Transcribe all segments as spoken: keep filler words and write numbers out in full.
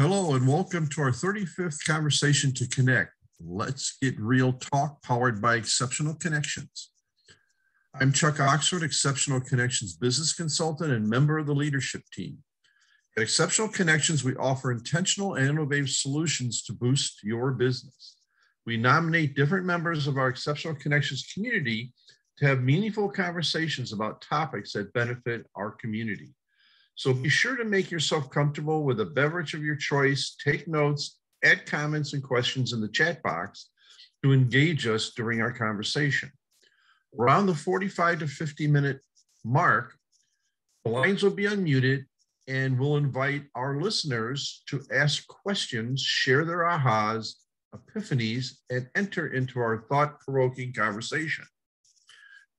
Hello and welcome to our thirty-fifth Conversation to Connect. Let's get real talk powered by Exceptional Connections. I'm Chuck Oxford, Exceptional Connections business consultant and member of the leadership team. At Exceptional Connections, we offer intentional and innovative solutions to boost your business. We nominate different members of our Exceptional Connections community to have meaningful conversations about topics that benefit our community. So be sure to make yourself comfortable with a beverage of your choice, take notes, add comments and questions in the chat box to engage us during our conversation. Around the forty-five to fifty minute mark, the lines will be unmuted and we'll invite our listeners to ask questions, share their ahas, epiphanies, and enter into our thought-provoking conversation.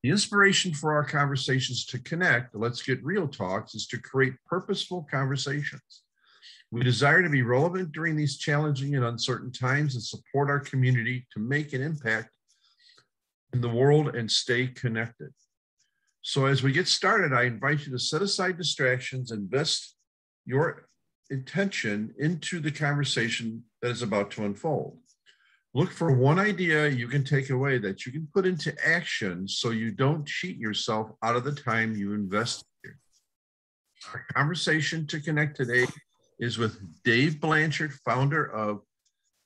The inspiration for our Conversations to Connect, Let's Get Real Talks, is to create purposeful conversations. We desire to be relevant during these challenging and uncertain times and support our community to make an impact in the world and stay connected. So as we get started, I invite you to set aside distractions and invest your intention into the conversation that is about to unfold. Look for one idea you can take away that you can put into action so you don't cheat yourself out of the time you invest in. Our Conversation to Connect today is with Dave Blanchard, founder of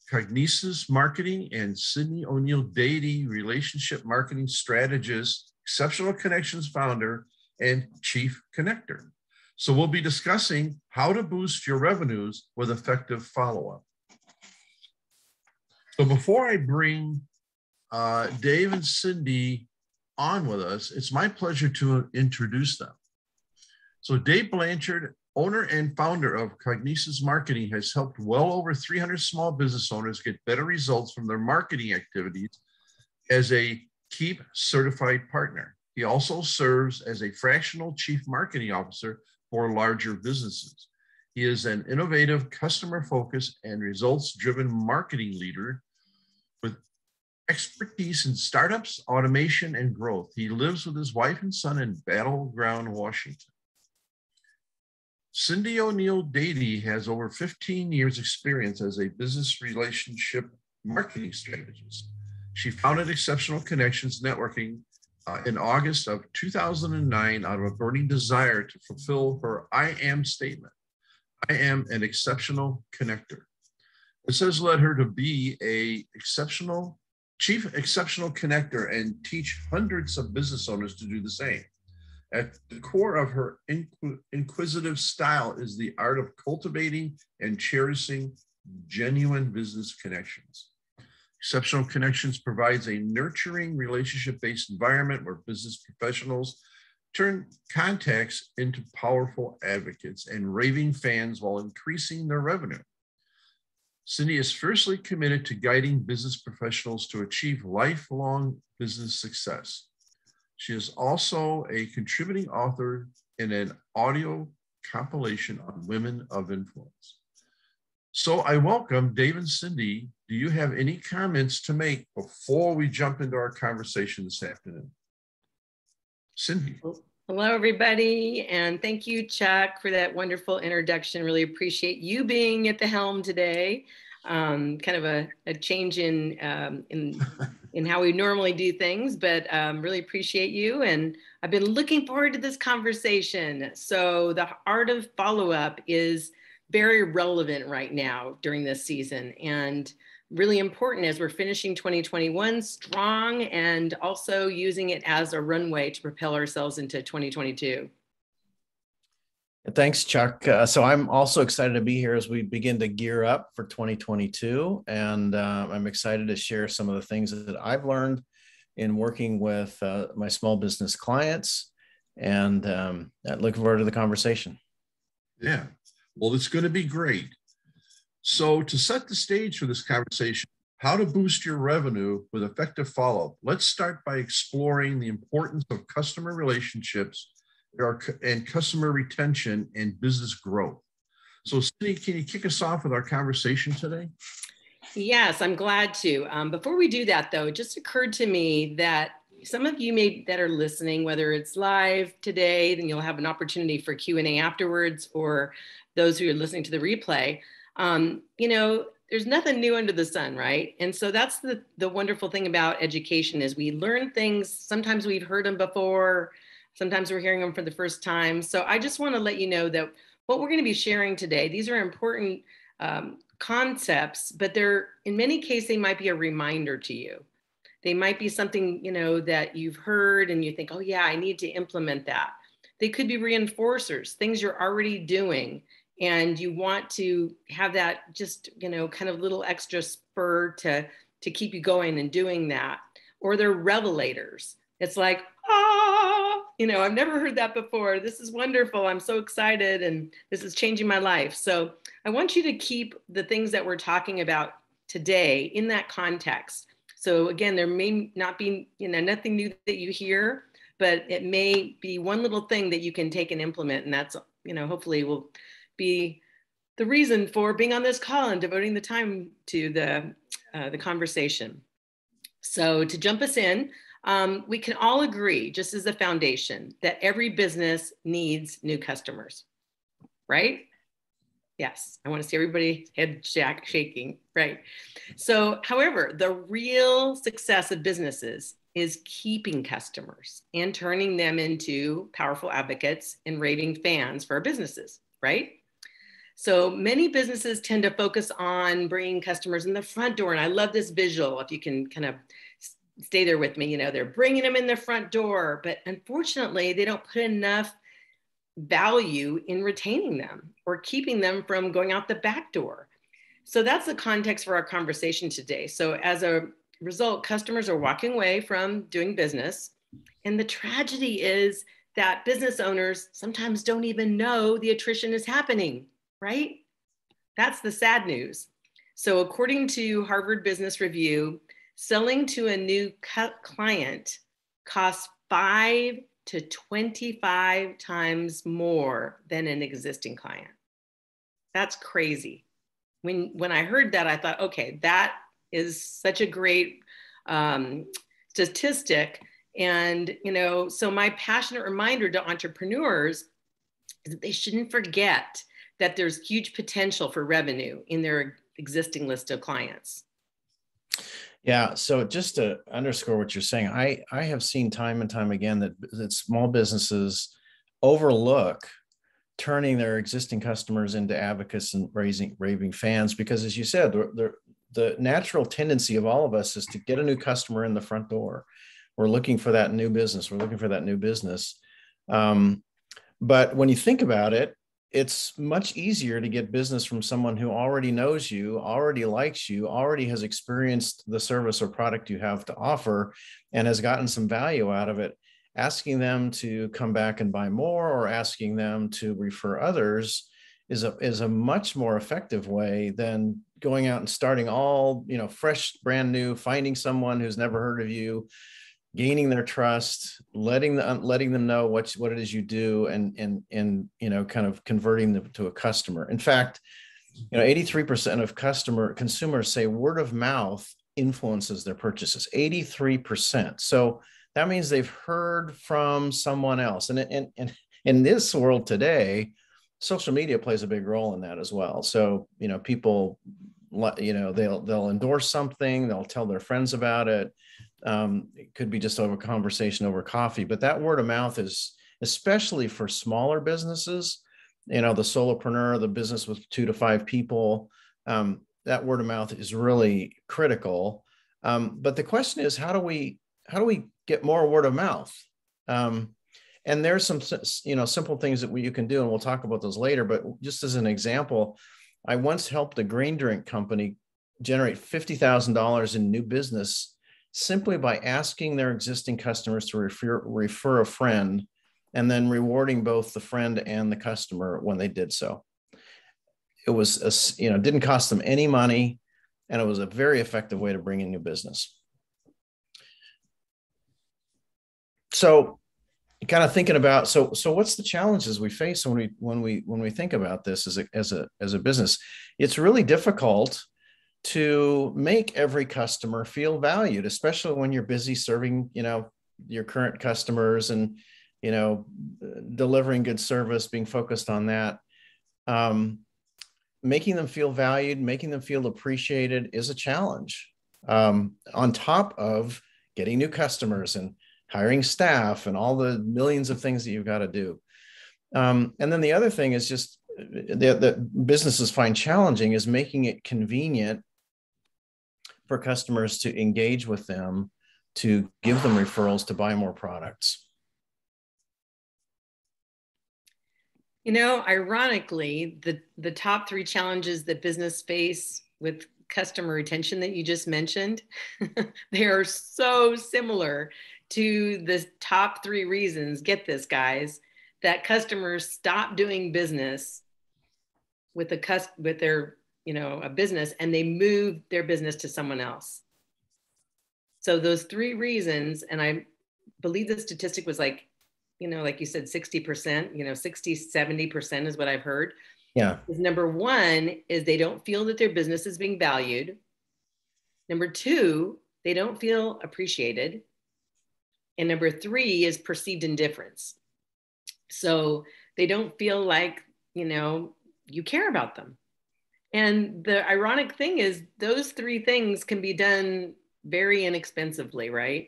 Cognesis Marketing, and Cyndi O'Neill-Dady, relationship marketing strategist, Exceptional Connections founder, and chief connector. So we'll be discussing how to boost your revenues with effective follow-up. So before I bring uh, Dave and Cyndi on with us, it's my pleasure to introduce them. So Dave Blanchard, owner and founder of Cognesis Marketing, has helped well over three hundred small business owners get better results from their marketing activities as a Keap certified partner. He also serves as a fractional chief marketing officer for larger businesses. He is an innovative, customer-focused, and results-driven marketing leader with expertise in startups, automation, and growth. He lives with his wife and son in Battle Ground, Washington. Cyndi O'Neill-Dady has over fifteen years' experience as a business relationship marketing strategist. She founded Exceptional Connections Networking Uh, in August of two thousand nine out of a burning desire to fulfill her I am statement. I am an exceptional connector. This has led her to be a exceptional, chief exceptional connector and teach hundreds of business owners to do the same. At the core of her inqu- inquisitive style is the art of cultivating and cherishing genuine business connections. Exceptional Connections provides a nurturing relationship-based environment where business professionals turn contacts into powerful advocates and raving fans while increasing their revenue. Cyndi is fiercely committed to guiding business professionals to achieve lifelong business success. She is also a contributing author in an audio compilation on women of influence. So I welcome Dave and Cyndi. Do you have any comments to make before we jump into our conversation this afternoon? Cyndi. Hello, everybody. And thank you, Chuck, for that wonderful introduction. Really appreciate you being at the helm today. Um, kind of a, a change in, um, in, in how we normally do things, but um, really appreciate you. And I've been looking forward to this conversation. So the art of follow-up is very relevant right now during this season. And really important as we're finishing twenty twenty-one strong and also using it as a runway to propel ourselves into twenty twenty-two. Thanks, Chuck. Uh, so I'm also excited to be here as we begin to gear up for twenty twenty-two. And uh, I'm excited to share some of the things that I've learned in working with uh, my small business clients, and um, looking forward to the conversation. Yeah, well, it's going to be great. So to set the stage for this conversation, how to boost your revenue with effective follow-up, let's start by exploring the importance of customer relationships and customer retention and business growth. So Cyndi, can you kick us off with our conversation today? Yes, I'm glad to. Um, before we do that, though, it just occurred to me that some of you may that are listening, whether it's live today, then you'll have an opportunity for Q and A afterwards, or those who are listening to the replay. um, you know, there's nothing new under the sun, right? And so that's the, the wonderful thing about education is we learn things. Sometimes we've heard them before. Sometimes we're hearing them for the first time. So I just want to let you know that what we're going to be sharing today, these are important um, concepts, but they're, in many cases, they might be a reminder to you. They might be something, you know, that you've heard and you think, oh yeah, I need to implement that. They could be reinforcers, things you're already doing, and you want to have that just, you know, kind of little extra spur to, to keep you going and doing that. Or they're revelators. It's like, ah, you know, I've never heard that before. This is wonderful. I'm so excited. And this is changing my life. So I want you to keep the things that we're talking about today in that context. So again, there may not be, you know, nothing new that you hear, but it may be one little thing that you can take and implement. And that's, you know, hopefully will be the reason for being on this call and devoting the time to the, uh, the conversation. So to jump us in, um, we can all agree, just as a foundation, that every business needs new customers, right? Yes, I want to see everybody's head shaking, right? So, however, the real success of businesses is keeping customers and turning them into powerful advocates and raving fans for our businesses, right? So many businesses tend to focus on bringing customers in the front door. And I love this visual, if you can kind of stay there with me, you know, they're bringing them in the front door, but unfortunately they don't put enough value in retaining them or keeping them from going out the back door. So that's the context for our conversation today. So as a result, customers are walking away from doing business. And the tragedy is that business owners sometimes don't even know the attrition is happening, right? That's the sad news. So according to Harvard Business Review, selling to a new client costs five to twenty-five times more than an existing client. That's crazy. When, when I heard that, I thought, okay, that is such a great um, statistic. And, you know, so my passionate reminder to entrepreneurs is that they shouldn't forget that there's huge potential for revenue in their existing list of clients. Yeah. So just to underscore what you're saying, I, I have seen time and time again that, that small businesses overlook turning their existing customers into advocates and raising raving fans, because as you said, the, the, the natural tendency of all of us is to get a new customer in the front door. We're looking for that new business. We're looking for that new business. Um, but when you think about it, it's much easier to get business from someone who already knows you, already likes you, already has experienced the service or product you have to offer and has gotten some value out of it. Asking them to come back and buy more or asking them to refer others is a, is a much more effective way than going out and starting all, you know, fresh, brand new, finding someone who's never heard of you, gaining their trust, letting the, letting them know what, what it is you do, and, and, and, you know, kind of converting them to a customer. In fact, you know, eighty-three percent of customer consumers say word of mouth influences their purchases, eighty-three percent. So that means they've heard from someone else. And, and, and in this world today, social media plays a big role in that as well. So, you know, people, you know, they'll, they'll endorse something, they'll tell their friends about it. Um, it could be just over conversation over coffee, but that word of mouth is, especially for smaller businesses, you know, the solopreneur, the business with two to five people, um, that word of mouth is really critical. Um, but the question is, how do we, how do we get more word of mouth? Um, and there's some, you know, simple things that we, you can do, and we'll talk about those later, but just as an example, I once helped a green drink company generate fifty thousand dollars in new business simply by asking their existing customers to refer, refer a friend, and then rewarding both the friend and the customer when they did so. It was, a, you know, didn't cost them any money, and it was a very effective way to bring in new business. So, kind of thinking about so so what's the challenges we face when we when we when we think about this as a as a as a business? It's really difficult to make every customer feel valued, especially when you're busy serving, you know, your current customers and, you know, delivering good service, being focused on that. Um, making them feel valued, making them feel appreciated is a challenge. Um, on top of getting new customers and hiring staff and all the millions of things that you've got to do. Um, and then the other thing is just that, that businesses find challenging is making it convenient for customers to engage with them, to give them referrals, to buy more products. You know, ironically, the, the top three challenges that business face with customer retention that you just mentioned, they are so similar to the top three reasons, get this guys, that customers stop doing business with a cus with their, you know, a business, and they move their business to someone else. So those three reasons, and I believe the statistic was like, you know, like you said, sixty percent, you know, sixty, seventy percent is what I've heard. Yeah. Number one is they don't feel that their business is being valued. Number two, they don't feel appreciated. And number three is perceived indifference. So they don't feel like, you know, you care about them. And the ironic thing is those three things can be done very inexpensively, right?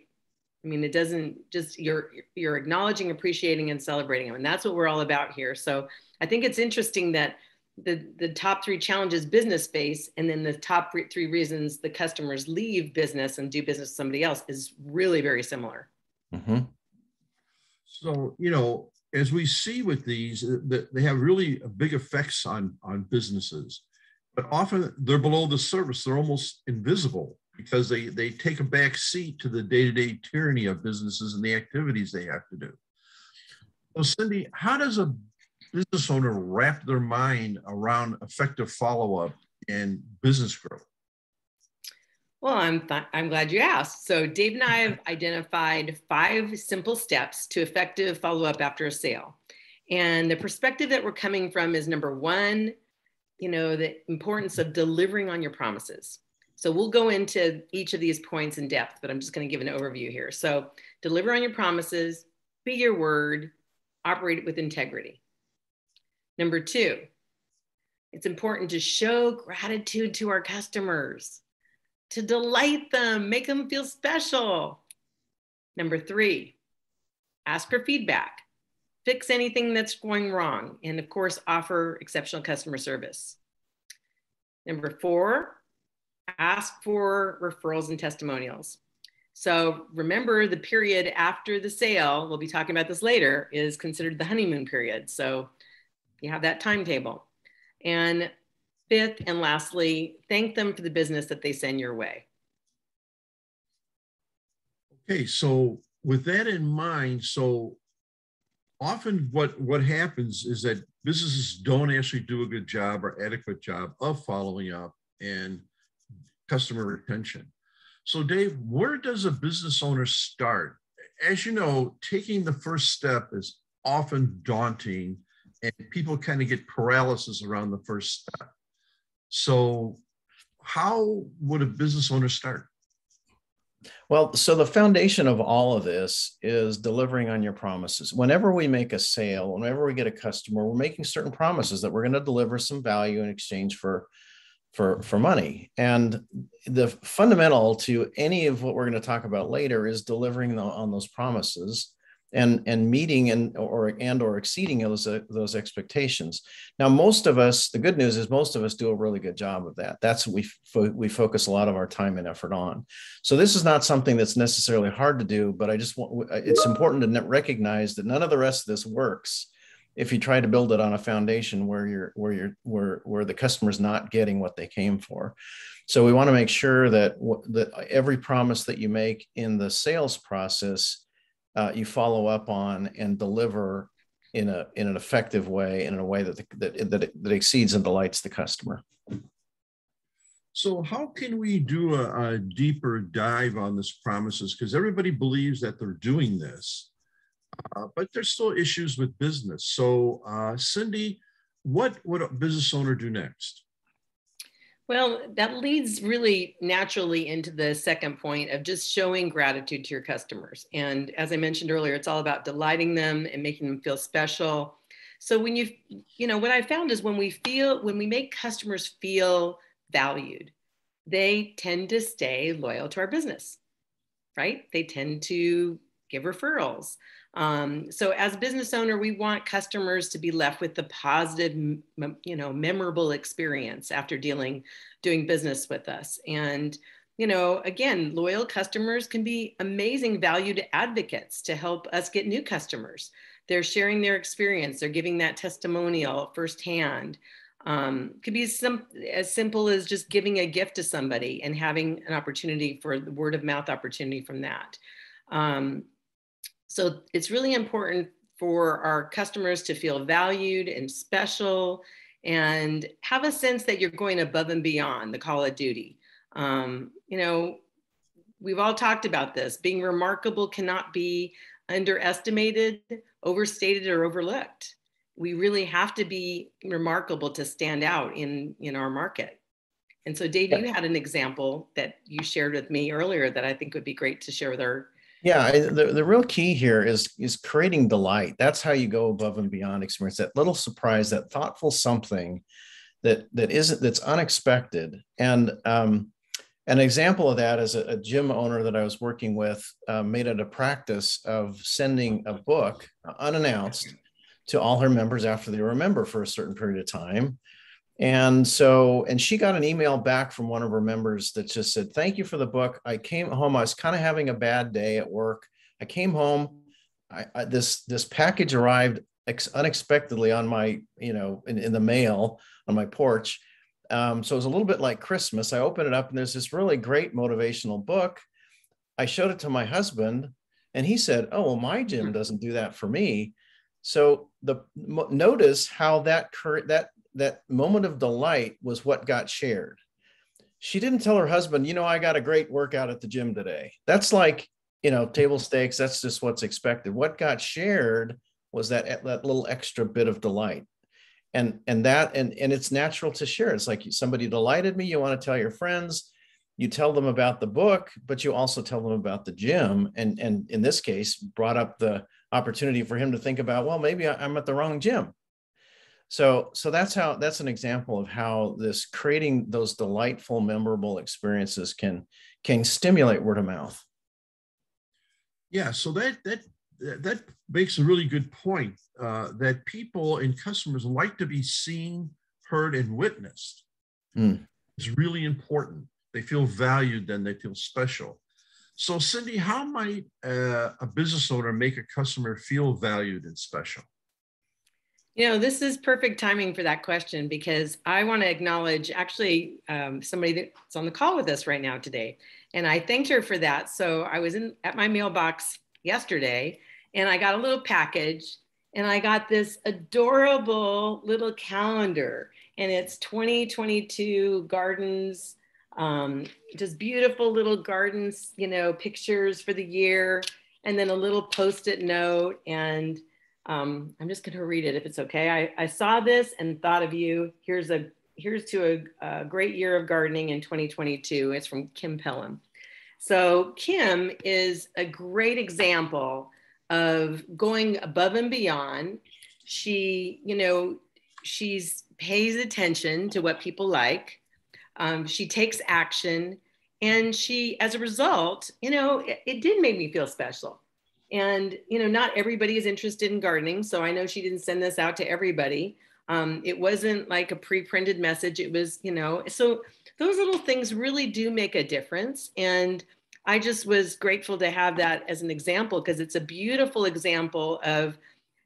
I mean, it doesn't just, you're, you're acknowledging, appreciating, and celebrating them. And that's what we're all about here. So I think it's interesting that the, the top three challenges business face, and then the top three reasons the customers leave business and do business with somebody else is really very similar. Mm-hmm. So, you know, as we see with these, they have really big effects on, on businesses, but often they're below the surface. They're almost invisible because they, they take a back seat to the day-to-day tyranny of businesses and the activities they have to do. So, Cyndi, how does a business owner wrap their mind around effective follow-up and business growth? Well, I'm, I'm glad you asked. So Dave and I have identified five simple steps to effective follow-up after a sale. And the perspective that we're coming from is number one, you know, the importance of delivering on your promises. So we'll go into each of these points in depth, but I'm just going to give an overview here. So deliver on your promises, be your word, operate with integrity. Number two, it's important to show gratitude to our customers, to delight them, make them feel special. Number three, ask for feedback, fix anything that's going wrong, and of course, offer exceptional customer service. Number four, ask for referrals and testimonials. So remember, the period after the sale, we'll be talking about this later, is considered the honeymoon period. So you have that timetable. And fifth and lastly, thank them for the business that they send your way. Okay, so with that in mind, so often what, what happens is that businesses don't actually do a good job or adequate job of following up and customer retention. So Dave, where does a business owner start? As you know, taking the first step is often daunting, and people kind of get paralysis around the first step. So how would a business owner start? Well, so the foundation of all of this is delivering on your promises. Whenever we make a sale, whenever we get a customer, we're making certain promises that we're going to deliver some value in exchange for for, for money. And the fundamental to any of what we're going to talk about later is delivering the, on those promises and, and meeting and or, and or exceeding those, uh, those expectations. Now, most of us, the good news is most of us do a really good job of that. That's what we, fo we focus a lot of our time and effort on. So this is not something that's necessarily hard to do, but I just want, it's important to recognize that none of the rest of this works if you try to build it on a foundation where you're where you're where where the customer's not getting what they came for. So we want to make sure that that every promise that you make in the sales process, uh, you follow up on and deliver in a in an effective way, and in a way that the, that that that exceeds and delights the customer. So how can we do a, a deeper dive on this promises? Because everybody believes that they're doing this. Uh, but there's still issues with business. So, uh, Cyndi, what would a business owner do next? Well, that leads really naturally into the second point of just showing gratitude to your customers. And as I mentioned earlier, it's all about delighting them and making them feel special. So when you, you know, what I found is when we feel, when we make customers feel valued, they tend to stay loyal to our business, right? They tend to give referrals. Um, so as a business owner, we want customers to be left with the positive, you know, memorable experience after dealing, doing business with us. And, you know, again, loyal customers can be amazing valued advocates to help us get new customers. They're sharing their experience. They're giving that testimonial firsthand. Um, could be some, as simple as just giving a gift to somebody and having an opportunity for the word of mouth opportunity from that. Um, so it's really important for our customers to feel valued and special and have a sense that you're going above and beyond the call of duty. Um, you know, we've all talked about this. Being remarkable cannot be underestimated, overstated, or overlooked. We really have to be remarkable to stand out in, in our market. And so Dave, yeah. you had an example that you shared with me earlier that I think would be great to share with our. Yeah, the, the real key here is, is creating delight. That's how you go above and beyond experience, that little surprise, that thoughtful something that, that isn't, that's unexpected. And um, an example of that is a, a gym owner that I was working with uh, made it a practice of sending a book unannounced to all her members after they were a member for a certain period of time. And so, and she got an email back from one of her members that just said, thank you for the book. I came home, I was kind of having a bad day at work. I came home, I, I, this, this package arrived ex unexpectedly on my, you know, in, in the mail on my porch. Um, so it was a little bit like Christmas. I opened it up and there's this really great motivational book. I showed it to my husband and he said, oh, well, my gym doesn't do that for me. So the notice how that that that moment of delight was what got shared. She didn't tell her husband, you know, I got a great workout at the gym today. That's like, you know, table stakes. That's just what's expected. What got shared was that that little extra bit of delight, and and that and and it's natural to share. It's like somebody delighted me. You want to tell your friends. You tell them about the book, but you also tell them about the gym. And and in this case, brought up the opportunity for him to think about, well, maybe I'm at the wrong gym. So, so that's how, that's an example of how this creating those delightful, memorable experiences can, can stimulate word of mouth. Yeah. So that, that, that makes a really good point uh, that people and customers like to be seen, heard, and witnessed. Mm. It's really important. They feel valued, then they feel special. So, Cyndi, how might uh, a business owner make a customer feel valued and special? You know, this is perfect timing for that question because I want to acknowledge actually um, somebody that's on the call with us right now today. And I thanked her for that. So I was in at my mailbox yesterday and I got a little package and I got this adorable little calendar and it's twenty twenty-two gardens. Um, just beautiful little gardens, you know, pictures for the year, and then a little post-it note. And um, I'm just going to read it if it's okay. I, I saw this and thought of you. Here's a here's to a, a great year of gardening in twenty twenty-two. It's from Kim Pelham. So Kim is a great example of going above and beyond. She, you know, she's pays attention to what people like. Um, she takes action and she, as a result, you know, it, it did make me feel special. And, you know, not everybody is interested in gardening. So I know she didn't send this out to everybody. Um, it wasn't like a pre-printed message. It was, you know, so those little things really do make a difference. And I just was grateful to have that as an example because it's a beautiful example of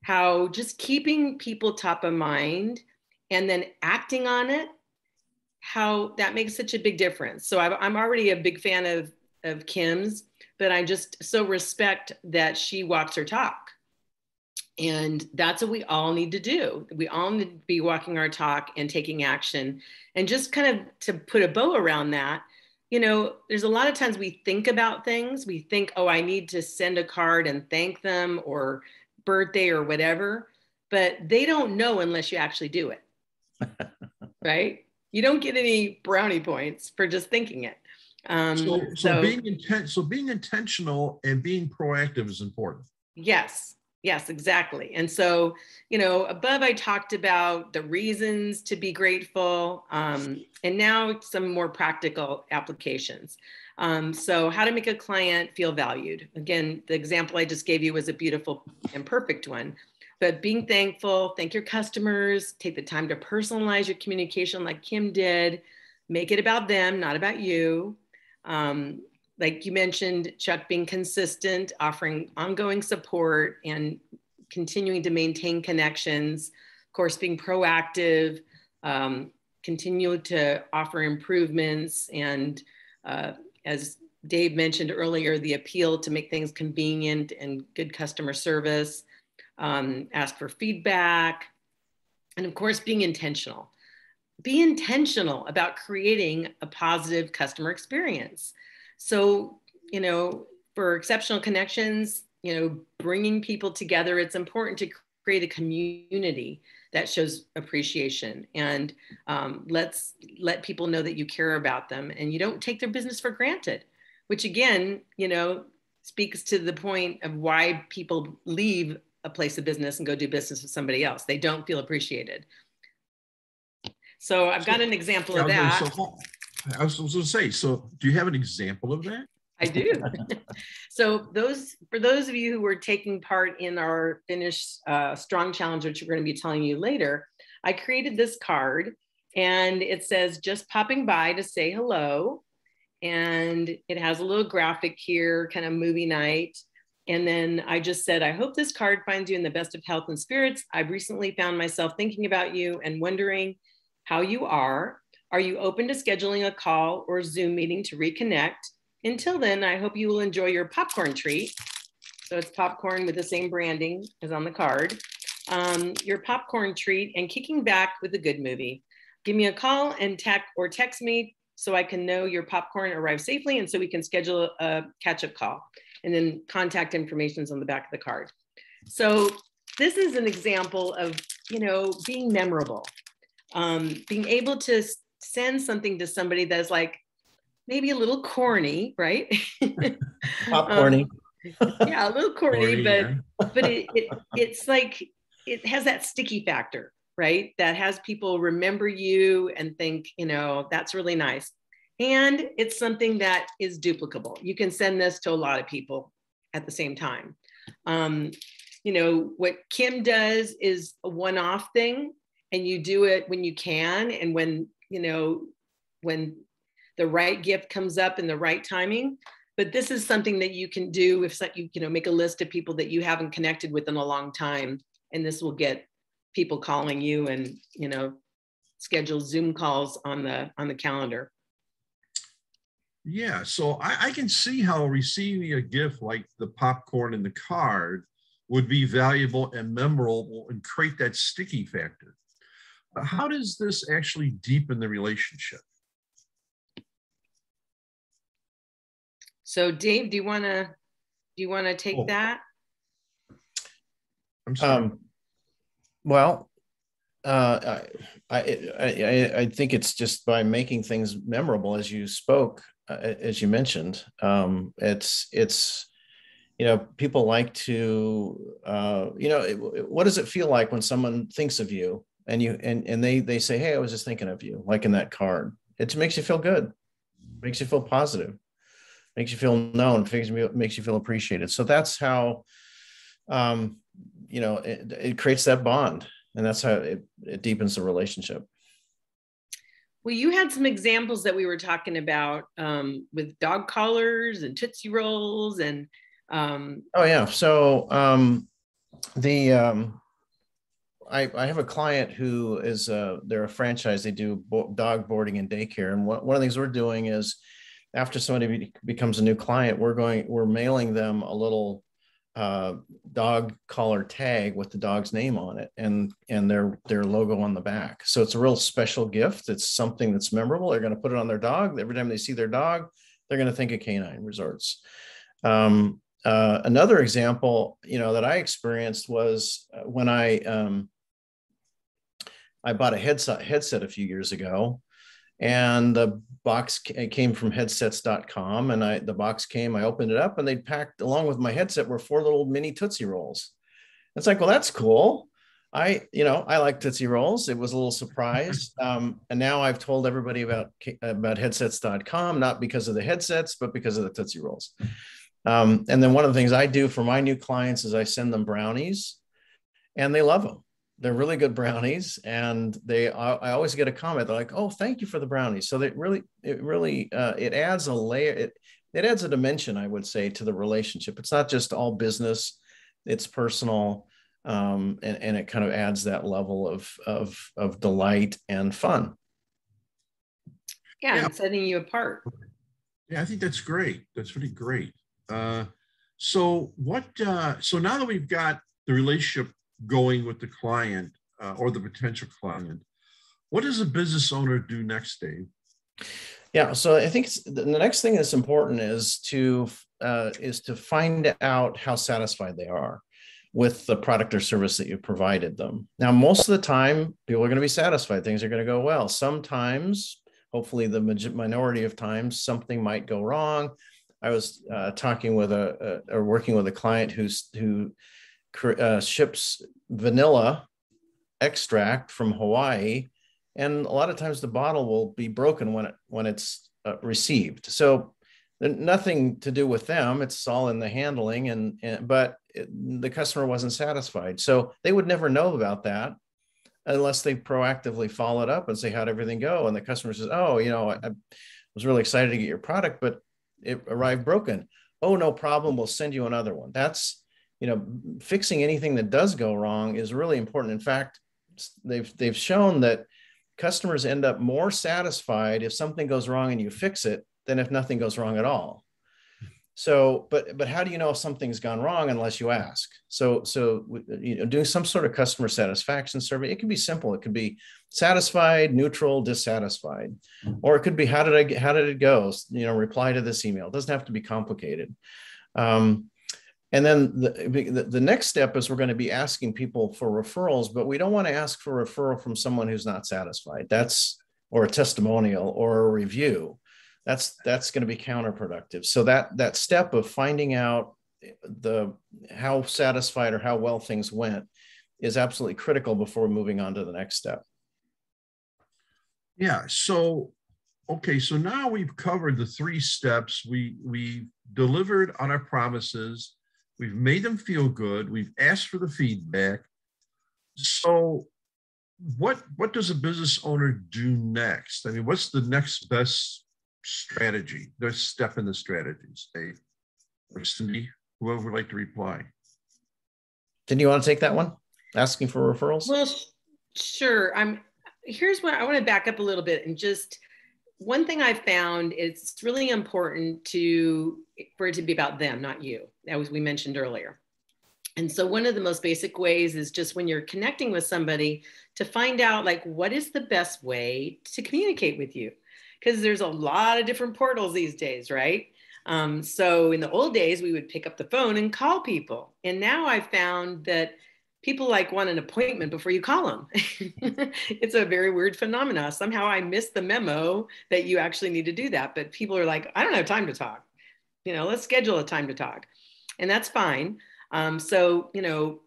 how just keeping people top of mind and then acting on it, how that makes such a big difference. So I've, I'm already a big fan of, of Kim's, but I just so respect that she walks her talk. And that's what we all need to do. We all need to be walking our talk and taking action. And just kind of to put a bow around that, you know, there's a lot of times we think about things. We think, oh, I need to send a card and thank them or birthday or whatever, but they don't know unless you actually do it, right? You don't get any brownie points for just thinking it. Um, so, so, so being intent, so being intentional and being proactive is important. Yes, Yes, exactly. And so, you know, above I talked about the reasons to be grateful, um, and now some more practical applications. Um, so how to make a client feel valued. Again, the example I just gave you was a beautiful and perfect one, but being thankful, thank your customers, take the time to personalize your communication like Kim did, make it about them, not about you. Um, Like you mentioned, Chuck, being consistent, offering ongoing support and continuing to maintain connections. Of course, being proactive, um, continue to offer improvements. And uh, as Dave mentioned earlier, the appeal to make things convenient and good customer service, um, ask for feedback, and of course, being intentional. Be intentional about creating a positive customer experience. So, you know, for Exceptional Connections, you know, bringing people together, it's important to create a community that shows appreciation and um, let's let people know that you care about them and you don't take their business for granted, which again, you know, speaks to the point of why people leave a place of business and go do business with somebody else. They don't feel appreciated. So I've got an example of that. I was going to say, so do you have an example of that? I do. So those, for those of you who were taking part in our Finish uh, Strong Challenge, which we're going to be telling you later, I created this card and it says, just popping by to say hello. And it has a little graphic here, kind of movie night. And then I just said, I hope this card finds you in the best of health and spirits. I've recently found myself thinking about you and wondering how you are. Are you open to scheduling a call or Zoom meeting to reconnect? Until then, I hope you will enjoy your popcorn treat. So it's popcorn with the same branding as on the card. Um, your popcorn treat and kicking back with a good movie. Give me a call and tech or text me so I can know your popcorn arrived safely and so we can schedule a catch-up call. And then contact information is on the back of the card. So this is an example of, you know, being memorable, um, being able to send something to somebody that's like maybe a little corny, right? Pop corny. Um, yeah, a little corny, corny but yeah. but it, it it's like it has that sticky factor, right? That has people remember you and think, you know, that's really nice. And it's something that is duplicable. You can send this to a lot of people at the same time. Um, you know, what Kim does is a one-off thing, and you do it when you can and when you know, when the right gift comes up in the right timing. But this is something that you can do if you, you know, make a list of people that you haven't connected with in a long time. And this will get people calling you and, you know, schedule Zoom calls on the, on the calendar. Yeah, so I, I can see how receiving a gift like the popcorn and the card would be valuable and memorable and create that sticky factor. How does this actually deepen the relationship? So, Dave, do you want to do you want to take oh. that? I'm sorry. Um, well, uh, I, I I I think it's just by making things memorable, as you spoke, uh, as you mentioned. Um, it's it's. You know, people like to. Uh, you know, it, what does it feel like when someone thinks of you? And you and, and they they say, hey, I was just thinking of you, like in that card. It makes you feel good, makes you feel positive, makes you feel known, makes you feel appreciated. So that's how, um, you know, it, it creates that bond, and that's how it, it deepens the relationship. Well, you had some examples that we were talking about um, with dog collars and Tootsie Rolls, and um, oh yeah, so um, the. Um, I, I have a client who is, uh, they're a franchise, they do bo dog boarding and daycare. And what, one of the things we're doing is after somebody be becomes a new client, we're going, we're mailing them a little uh, dog collar tag with the dog's name on it and, and their, their logo on the back. So it's a real special gift. It's something that's memorable. They're going to put it on their dog. Every time they see their dog, they're going to think of Canine Resorts. Um, uh, another example, you know, that I experienced was when I, um, I bought a headset headset a few years ago, and the box came from headsets dot com. And I the box came, I opened it up, and they packed along with my headset were four little mini Tootsie Rolls. It's like, well, that's cool. I, you know, I like Tootsie Rolls. It was a little surprise. Um, and now I've told everybody about, about headsets dot com, not because of the headsets, but because of the Tootsie Rolls. Um, and then one of the things I do for my new clients is I send them brownies, and they love them. They're really good brownies. And they, I, I always get a comment. They're like, oh, thank you for the brownies. So that really, it really, uh, it adds a layer. It, it adds a dimension, I would say, to the relationship. It's not just all business, it's personal. Um, and, and it kind of adds that level of, of, of delight and fun. Yeah, yeah. And setting you apart. Yeah, I think that's great. That's really great. Uh, so what, uh, so now that we've got the relationship going with the client uh, or the potential client, what does a business owner do next, Dave? Yeah, so I think it's, the next thing that's important is to, uh, is to find out how satisfied they are with the product or service that you provided them. Now, most of the time, people are going to be satisfied. Things are going to go well. Sometimes, hopefully the minority of times, something might go wrong. I was uh, talking with a, a, or working with a client who's, who uh, ships vanilla extract from Hawaii. And a lot of times the bottle will be broken when, it, when it's uh, received. So nothing to do with them. It's all in the handling. And, and but it, the customer wasn't satisfied. So they would never know about that unless they proactively followed up and say, how'd everything go? And the customer says, oh, you know, I, I was really excited to get your product, but it arrived broken. Oh, no problem. We'll send you another one. That's, you know, fixing anything that does go wrong is really important. In fact, they've, they've shown that customers end up more satisfied if something goes wrong and you fix it than if nothing goes wrong at all. So, but, but how do you know if something's gone wrong unless you ask? So, so, you know, doing some sort of customer satisfaction survey, it can be simple. It could be satisfied, neutral, dissatisfied, or it could be, how did I get, how did it go? You know, reply to this email. It doesn't have to be complicated. Um, and then the, the next step is we're going to be asking people for referrals, but we don't want to ask for a referral from someone who's not satisfied. That's, or a testimonial or a review. That's that's going to be counterproductive. So that that step of finding out the how satisfied or how well things went is absolutely critical before moving on to the next step. Yeah. So okay. So now we've covered the three steps. We we delivered on our promises. We've made them feel good. We've asked for the feedback. So what what does a business owner do next? I mean, what's the next best strategy? There's step in the strategies, Dave or Cyndi, whoever would like to reply. Did you want to take that one? Asking for referrals? Well, sure. I'm, here's what I want to back up a little bit, and just one thing I found is it's really important to for it to be about them, not you, as we mentioned earlier. And so one of the most basic ways is just when you're connecting with somebody to find out, like, what is the best way to communicate with you? Because there's a lot of different portals these days, right? Um, so in the old days, we would pick up the phone and call people. And now I've found that people like want an appointment before you call them. It's a very weird phenomenon. Somehow I missed the memo that you actually need to do that. But people are like, I don't have time to talk. You know, let's schedule a time to talk. And that's fine. Um, so, you know,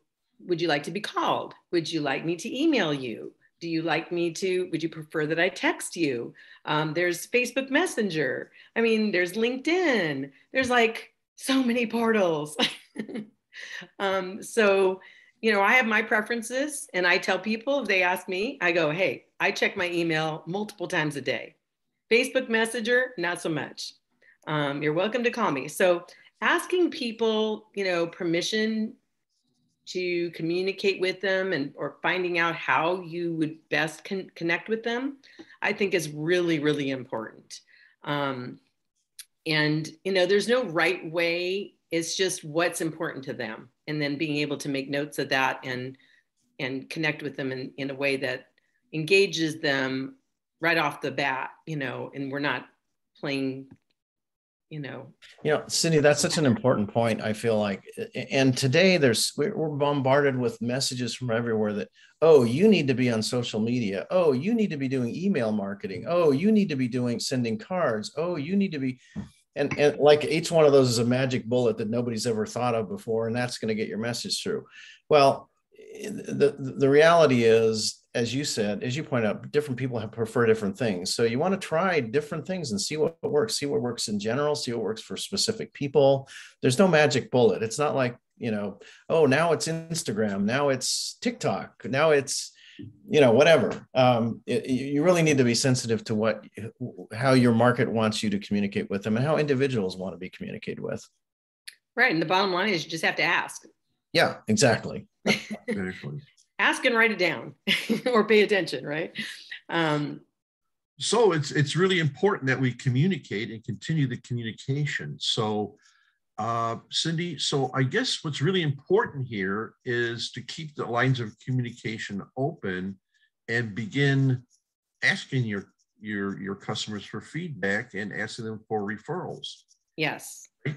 would you like to be called? Would you like me to email you? Do you like me to, would you prefer that I text you? Um, there's Facebook Messenger. I mean, there's LinkedIn. There's like so many portals. um, so, you know, I have my preferences, and I tell people if they ask me, I go, hey, I check my email multiple times a day. Facebook Messenger, not so much. Um, you're welcome to call me. So asking people, you know, permission to communicate with them, and or finding out how you would best con connect with them, I think is really, really important. Um, and, you know, there's no right way. It's just what's important to them. And then being able to make notes of that and, and connect with them in, in a way that engages them right off the bat, you know, and we're not playing, you know. You know, Cyndi, that's such an important point, I feel like. And today there's, we're bombarded with messages from everywhere that, oh, you need to be on social media. Oh, you need to be doing email marketing. Oh, you need to be doing, sending cards. Oh, you need to be, And, and like each one of those is a magic bullet that nobody's ever thought of before, and that's going to get your message through. Well, the, the reality is, as you said, as you point out, different people have prefer different things. So you want to try different things and see what works, see what works in general, see what works for specific people. There's no magic bullet. It's not like, you know, oh, now it's Instagram, now it's TikTok, now it's, you know, whatever. Um, it, you really need to be sensitive to what, how your market wants you to communicate with them and how individuals want to be communicated with. Right. And the bottom line is you just have to ask. Yeah, exactly. Ask and write it down or pay attention, right? Um, so it's it's really important that we communicate and continue the communication. So uh, Cyndi, so I guess what's really important here is to keep the lines of communication open and begin asking your, your, your customers for feedback and asking them for referrals. Yes. Right?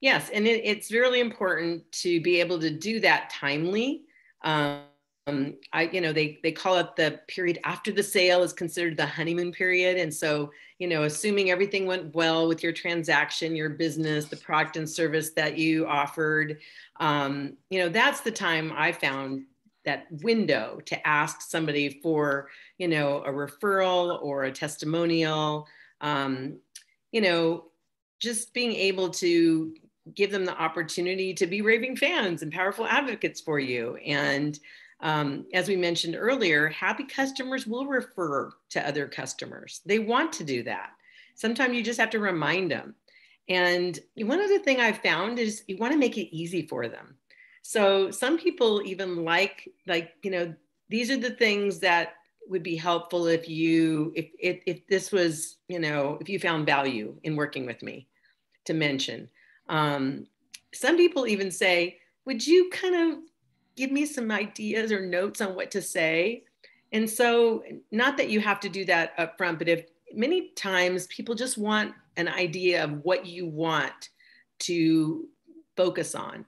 Yes, and it, it's really important to be able to do that timely. Um, I, you know, they they call it the period after the sale is considered the honeymoon period, and so, you know, assuming everything went well with your transaction, your business, the product and service that you offered, um, you know, that's the time I found that window to ask somebody for, you know, a referral or a testimonial, um, you know, just being able to give them the opportunity to be raving fans and powerful advocates for you. And um, as we mentioned earlier, happy customers will refer to other customers. They want to do that. Sometimes you just have to remind them. And one other thing I've found is you want to make it easy for them. So some people even like, like, you know, these are the things that would be helpful if you, if, if, if this was, you know, if you found value in working with me to mention. Um, some people even say, would you kind of give me some ideas or notes on what to say? And so, not that you have to do that up front, but if many times people just want an idea of what you want to focus on.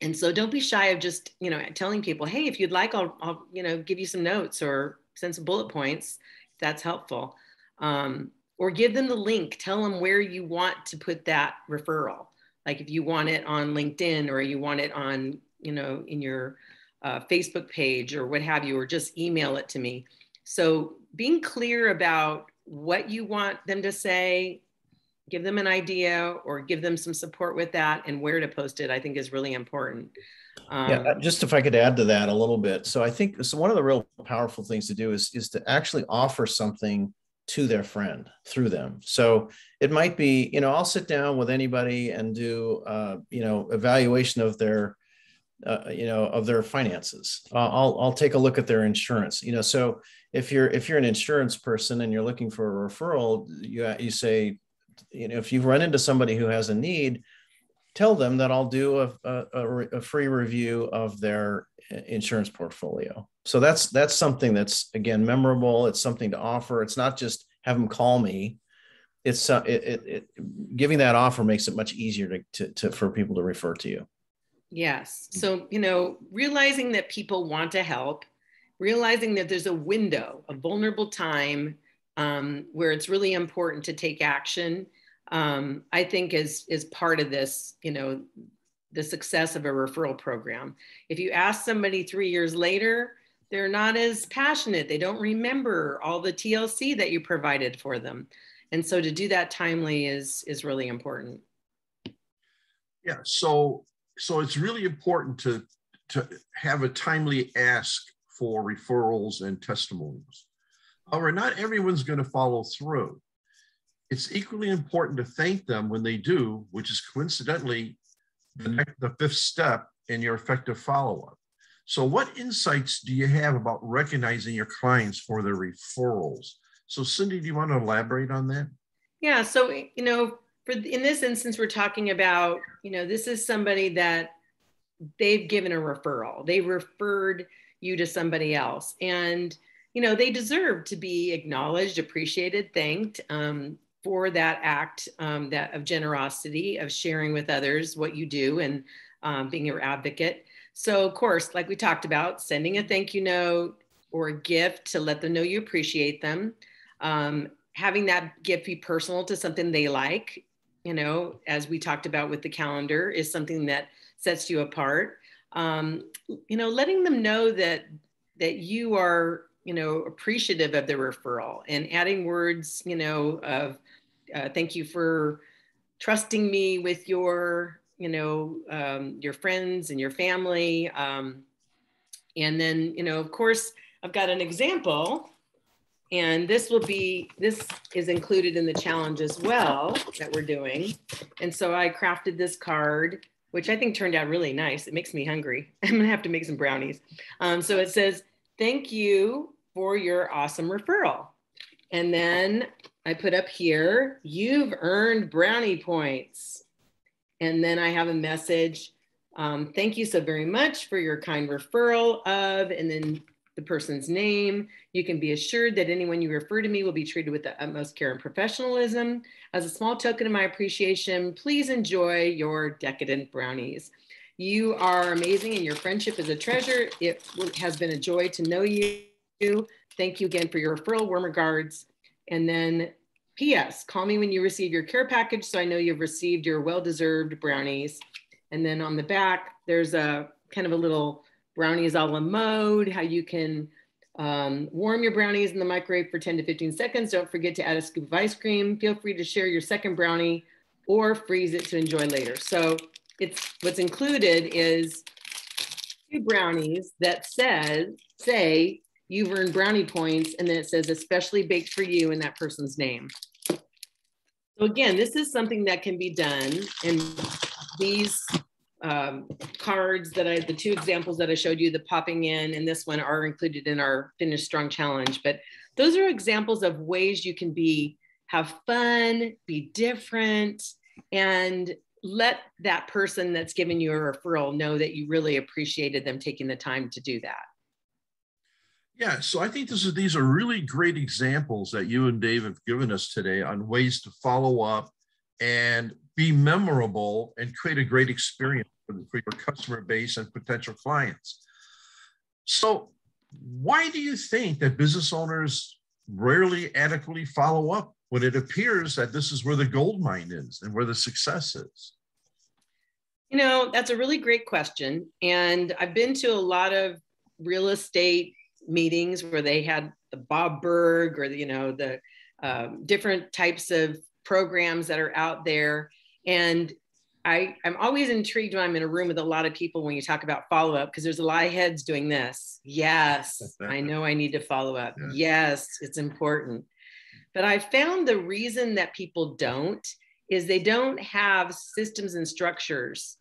And so don't be shy of just, you know, telling people, hey, if you'd like, I'll, I'll you know, give you some notes or send some bullet points, if that's helpful. Um, Or give them the link, tell them where you want to put that referral. Like if you want it on LinkedIn or you want it on, you know, in your uh, Facebook page or what have you, or just email it to me. So being clear about what you want them to say, give them an idea or give them some support with that and where to post it, I think is really important. Um, yeah, just if I could add to that a little bit. So I think so one of the real powerful things to do is, is to actually offer something to their friend through them. So it might be, you know, I'll sit down with anybody and do, uh, you know, evaluation of their, uh, you know, of their finances. Uh, I'll, I'll take a look at their insurance, you know, so if you're, if you're an insurance person and you're looking for a referral, you, you say, you know, if you've run into somebody who has a need, tell them that I'll do a, a, a free review of their insurance portfolio. So that's, that's something that's, again, memorable. It's something to offer. It's not just have them call me. It's uh, it, it, it, giving that offer makes it much easier to, to, to, for people to refer to you. Yes. So, you know, realizing that people want to help, realizing that there's a window, a vulnerable time um, where it's really important to take action. Um, I think is, is part of this, you know, the success of a referral program. If you ask somebody three years later, they're not as passionate. They don't remember all the T L C that you provided for them. And so to do that timely is, is really important. Yeah. So, so it's really important to, to have a timely ask for referrals and testimonials. However, not everyone's going to follow through. It's equally important to thank them when they do, which is coincidentally the, next, the fifth step in your effective follow-up. So what insights do you have about recognizing your clients for their referrals? So Cyndi, do you want to elaborate on that? Yeah, so, you know, for, in this instance, we're talking about, you know, this is somebody that they've given a referral. They referred you to somebody else. And, you know, they deserve to be acknowledged, appreciated, thanked. Um, for that act um, that of generosity, of sharing with others what you do and um, being your advocate. So of course, like we talked about, sending a thank you note or a gift to let them know you appreciate them, um, having that gift be personal to something they like, you know, as we talked about with the calendar, is something that sets you apart. Um, you know, letting them know that that you are, you know, appreciative of the referral, and adding words, you know, of uh, thank you for trusting me with your, you know, um, your friends and your family. Um, and then, you know, of course, I've got an example, and this will be, this is included in the challenge as well that we're doing. And so I crafted this card, which I think turned out really nice. It makes me hungry. I'm gonna have to make some brownies. Um, so it says, thank you for your awesome referral. And then I put up here, you've earned brownie points. And then I have a message, um, thank you so very much for your kind referral of, and then the person's name. You can be assured that anyone you refer to me will be treated with the utmost care and professionalism. As a small token of my appreciation, please enjoy your decadent brownies. You are amazing and your friendship is a treasure. It has been a joy to know you. Thank you again for your referral. Warm regards. And then P S Call me when you receive your care package so I know you've received your well-deserved brownies. And then on the back, there's a kind of a little brownies a la mode, how you can um, warm your brownies in the microwave for ten to fifteen seconds. Don't forget to add a scoop of ice cream. Feel free to share your second brownie or freeze it to enjoy later. So it's what's included is two brownies that says, say, you've earned brownie points, and then it says, especially baked for you in that person's name. So again, this is something that can be done, and these Um, cards that I, the two examples that I showed you, the popping in and this one, are included in our Finish Strong Challenge. But those are examples of ways you can be, have fun, be different, and let that person that's giving you a referral know that you really appreciated them taking the time to do that. Yeah, so I think this is, these are really great examples that you and Dave have given us today on ways to follow up and be memorable and create a great experience for, for your customer base and potential clients. So why do you think that business owners rarely adequately follow up when it appears that this is where the gold mine is and where the success is? You know, that's a really great question. And I've been to a lot of real estate meetings where they had the Bob Berg or, the, you know, the um, different types of programs that are out there. And I, I'm always intrigued when I'm in a room with a lot of people when you talk about follow-up, because there's a lot of heads doing this. Yes, I know I need to follow up. Yeah. Yes, it's important. But I found the reason that people don't is they don't have systems and structures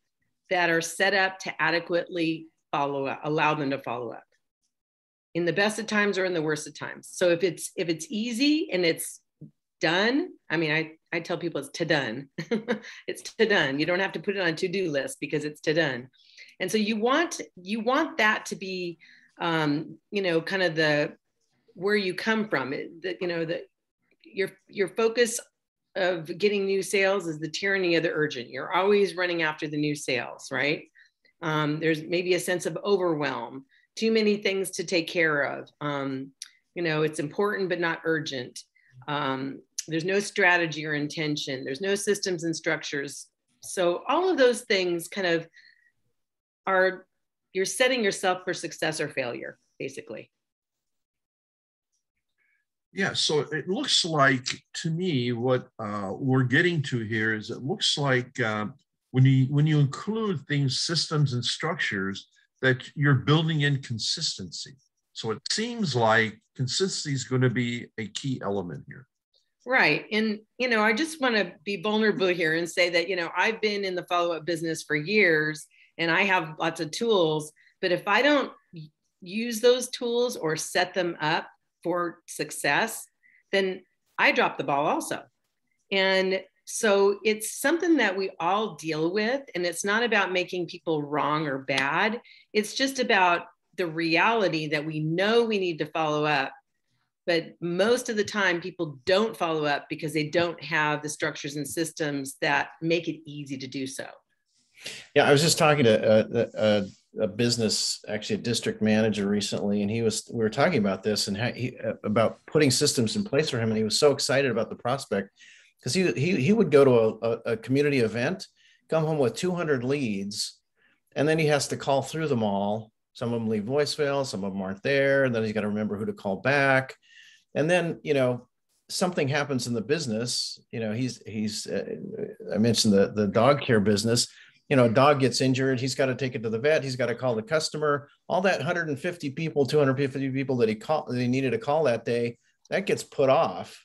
that are set up to adequately follow up, allow them to follow up in the best of times or in the worst of times. So if it's, if it's easy and it's done, I mean, I, I tell people it's to done. It's to done. You don't have to put it on a to-do list because it's to done. And so you want, you want that to be, um, you know, kind of the, where you come from, it, the, you know, the, your, your focus of getting new sales is the tyranny of the urgent. You're always running after the new sales, right? Um, there's maybe a sense of overwhelm, too many things to take care of. Um, you know, it's important, but not urgent. Um, There's no strategy or intention. There's no systems and structures. So all of those things kind of are, you're setting yourself for success or failure, basically. Yeah, so it looks like to me what uh, we're getting to here is it looks like uh, when you when you include things, systems and structures, that you're building in consistency. So it seems like consistency is going to be a key element here. Right. And, you know, I just want to be vulnerable here and say that, you know, I've been in the follow-up business for years and I have lots of tools, but if I don't use those tools or set them up for success, then I drop the ball also. And so it's something that we all deal with, and it's not about making people wrong or bad. It's just about the reality that we know we need to follow up. But most of the time, people don't follow up because they don't have the structures and systems that make it easy to do so. Yeah, I was just talking to a, a, a business, actually a district manager recently, and he was, we were talking about this and how he, about putting systems in place for him. And he was so excited about the prospect because he, he, he would go to a, a community event, come home with two hundred leads, and then he has to call through them all. Some of them leave voicemails, some of them aren't there, and then he's got to remember who to call back. And then, you know, something happens in the business. You know, he's, he's, uh, I mentioned the, the dog care business. You know, a dog gets injured, he's got to take it to the vet, he's got to call the customer. All that one hundred fifty people, two hundred fifty people that he called, that he needed to call that day, that gets put off.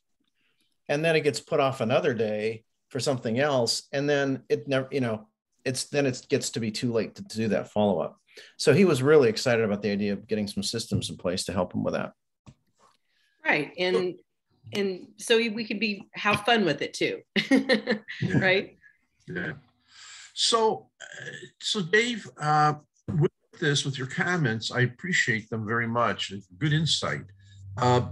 And then it gets put off another day for something else. And then it never, you know, it's, then it gets to be too late to, to do that follow-up. So he was really excited about the idea of getting some systems in place to help him with that. Right. And, and so we could be, have fun with it too. Right. Yeah. So, so Dave, uh, with this, with your comments, I appreciate them very much. Good insight. Uh,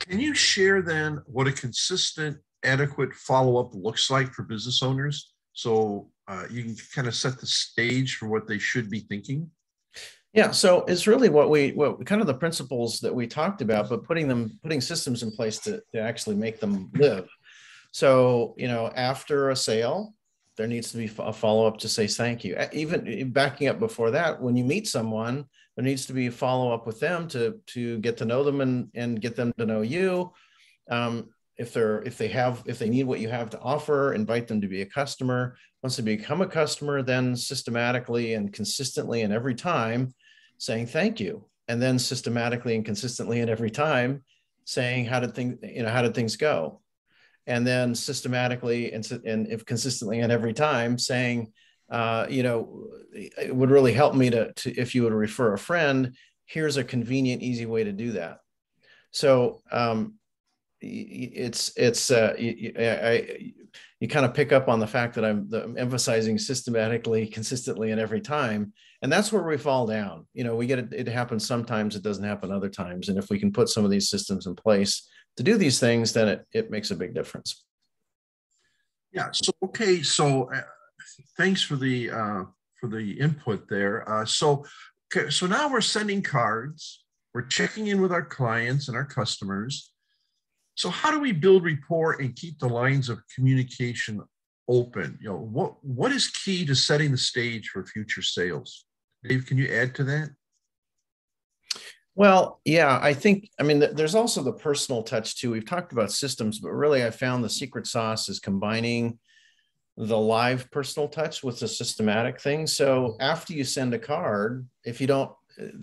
can you share then what a consistent, adequate follow-up looks like for business owners? So uh, you can kind of set the stage for what they should be thinking. Yeah. So it's really what we, what kind of the principles that we talked about, but putting them, putting systems in place to, to actually make them live. So, you know, after a sale, there needs to be a follow-up to say thank you. Even backing up before that, when you meet someone, there needs to be a follow-up with them to, to get to know them and, and get them to know you. Um, if they're if they have if they need what you have to offer, invite them to be a customer. Once they become a customer, then systematically and consistently and every time saying thank you, and then systematically and consistently and every time saying how did things you know how did things go. And then systematically and, and if consistently and every time saying, uh, you know, it would really help me to, to, if you would refer a friend, here's a convenient, easy way to do that. So um, it's, it's uh, you, I, you kind of pick up on the fact that I'm, that I'm emphasizing systematically, consistently and every time. And that's where we fall down. You know, we get it, it happens sometimes, it doesn't happen other times. And if we can put some of these systems in place to do these things, then it, it makes a big difference. Yeah. So, okay. So uh, thanks for the, uh, for the input there. Uh, so, okay, so now we're sending cards, we're checking in with our clients and our customers. So how do we build rapport and keep the lines of communication open? You know, what, what is key to setting the stage for future sales? Dave, can you add to that? Well, yeah, I think, I mean, there's also the personal touch too. We've talked about systems, but really I found the secret sauce is combining the live personal touch with the systematic thing. So after you send a card, if you don't,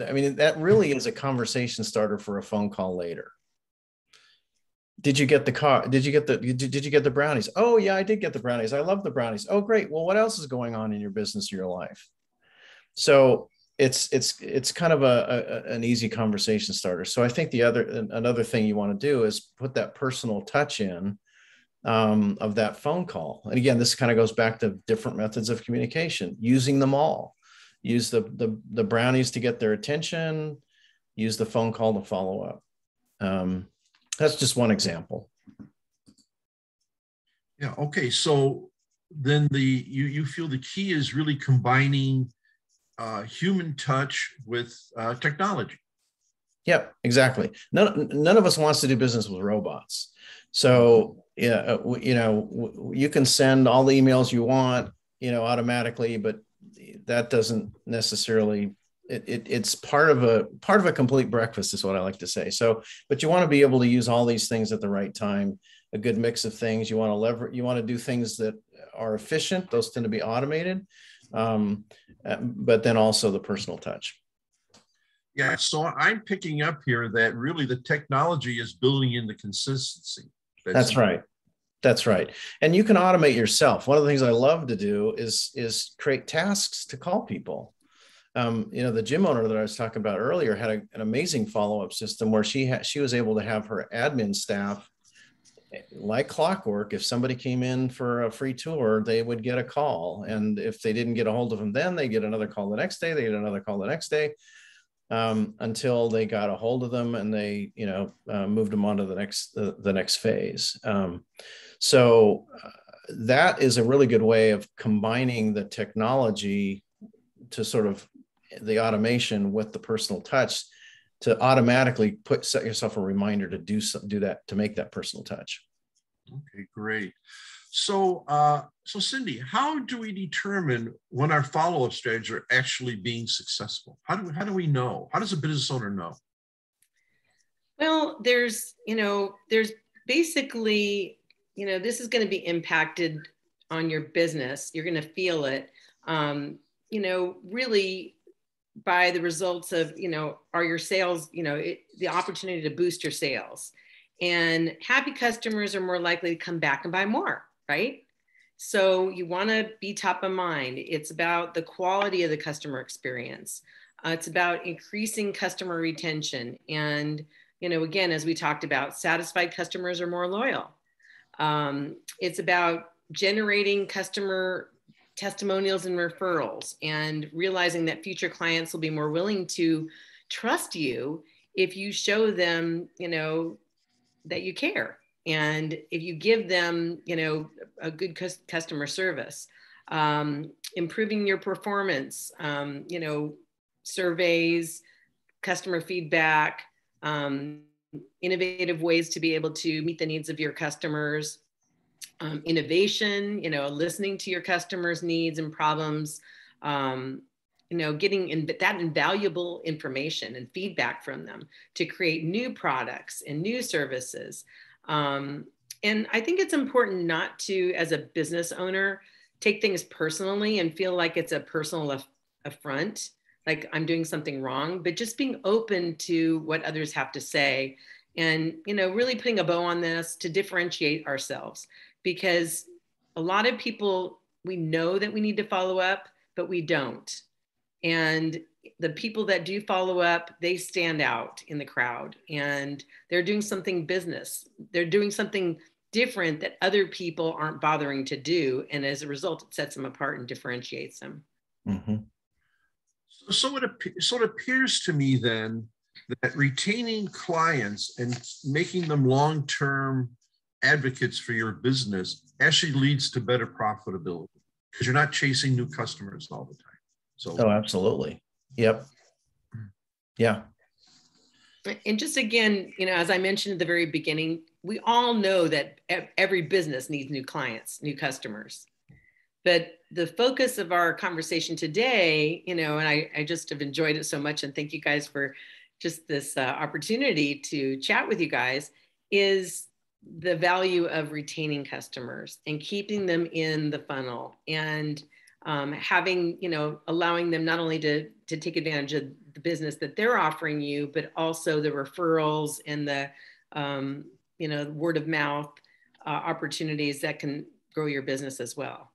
I mean, that really is a conversation starter for a phone call later. Did you get the card? Did you get the, did you get the brownies? Oh yeah, I did get the brownies. I love the brownies. Oh, great. Well, what else is going on in your business or your life? So it's, it's, it's kind of a, a, an easy conversation starter. So I think the other, another thing you want to do is put that personal touch in um, of that phone call. And again, this kind of goes back to different methods of communication, using them all, use the, the, the brownies to get their attention, use the phone call to follow up. Um, that's just one example. Yeah. Okay. So then the, you, you feel the key is really combining Uh, human touch with uh, technology. Yep, exactly. None, none of us wants to do business with robots. So, yeah, you know, you can send all the emails you want, you know, automatically, but that doesn't necessarily, it, it, it's part of a part of a complete breakfast is what I like to say. So, but you want to be able to use all these things at the right time, a good mix of things. You want to lever, you want to do things that are efficient. Those tend to be automated. Um, but then also the personal touch. Yeah, so I'm picking up here that really the technology is building in the consistency. That's, That's right. That's right. And you can automate yourself. One of the things I love to do is, is create tasks to call people. Um, you know, the gym owner that I was talking about earlier had a, an amazing follow-up system where she, ha she was able to have her admin staff, like clockwork, if somebody came in for a free tour, they would get a call. And if they didn't get a hold of them, then they get another call the next day, they get another call the next day um, until they got a hold of them and they, you know, uh, moved them on to the next, uh, the next phase. Um, so uh, that is a really good way of combining the technology to sort of the automation with the personal touch to automatically put, set yourself a reminder to do, do that, to make that personal touch. Okay, great. So, uh, so Cyndi, how do we determine when our follow-up strategies are actually being successful? How do we, how do we know? How does a business owner know? Well, there's, you know, there's basically, you know, this is going to be impacted on your business. You're going to feel it, um, you know, really by the results of, you know, are your sales, you know, it, the opportunity to boost your sales. And happy customers are more likely to come back and buy more, right? So you want to be top of mind. It's about the quality of the customer experience. Uh, it's about increasing customer retention. And, you know, again, as we talked about, satisfied customers are more loyal. Um, it's about generating customer testimonials and referrals and realizing that future clients will be more willing to trust you if you show them, you know, that you care. And if you give them, you know, a good customer service, um, improving your performance, um, you know, surveys, customer feedback, um, innovative ways to be able to meet the needs of your customers, um, innovation, you know, listening to your customers' needs and problems, um, you know, getting in, that invaluable information and feedback from them to create new products and new services. Um, and I think it's important not to, as a business owner, take things personally and feel like it's a personal aff- affront, like I'm doing something wrong, but just being open to what others have to say and, you know, really putting a bow on this to differentiate ourselves, because a lot of people, we know that we need to follow up, but we don't. And the people that do follow up, they stand out in the crowd and they're doing something business. They're doing something different that other people aren't bothering to do. And as a result, it sets them apart and differentiates them. Mm-hmm. So it, so it appears to me then that retaining clients and making them long-term advocates for your business actually leads to better profitability because you're not chasing new customers all the time. So. Oh, absolutely. Yep. Yeah. And just again, you know, as I mentioned at the very beginning, we all know that every business needs new clients, new customers. But the focus of our conversation today, you know, and I, I just have enjoyed it so much. And thank you guys for just this uh, opportunity to chat with you guys, is the value of retaining customers and keeping them in the funnel and Um, having, you know, allowing them not only to, to take advantage of the business that they're offering you, but also the referrals and the, um, you know, word of mouth uh, opportunities that can grow your business as well.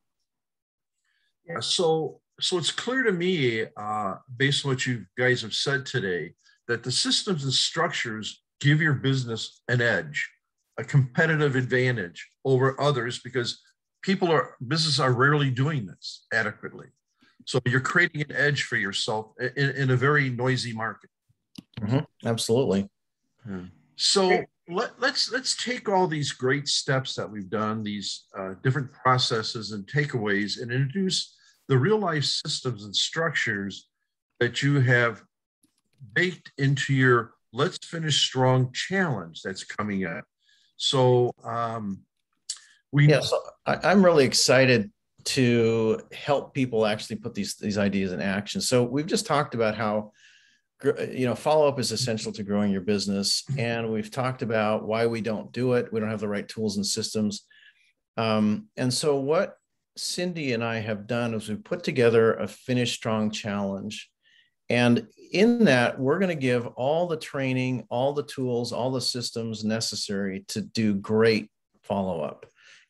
Yeah, so, so it's clear to me, uh, based on what you guys have said today, that the systems and structures give your business an edge, a competitive advantage over others, because people are, businesses are rarely doing this adequately. So you're creating an edge for yourself in, in a very noisy market. Mm-hmm. Absolutely. Yeah. So let, let's, let's take all these great steps that we've done, these uh, different processes and takeaways, and introduce the real life systems and structures that you have baked into your Let's Finish Strong Challenge that's coming up. So, um, We yeah, so I, I'm really excited to help people actually put these, these ideas in action. So we've just talked about how, you know, follow-up is essential to growing your business. And we've talked about why we don't do it. We don't have the right tools and systems. Um, and so what Cyndi and I have done is we've put together a Finish Strong Challenge. And in that, we're going to give all the training, all the tools, all the systems necessary to do great follow-up.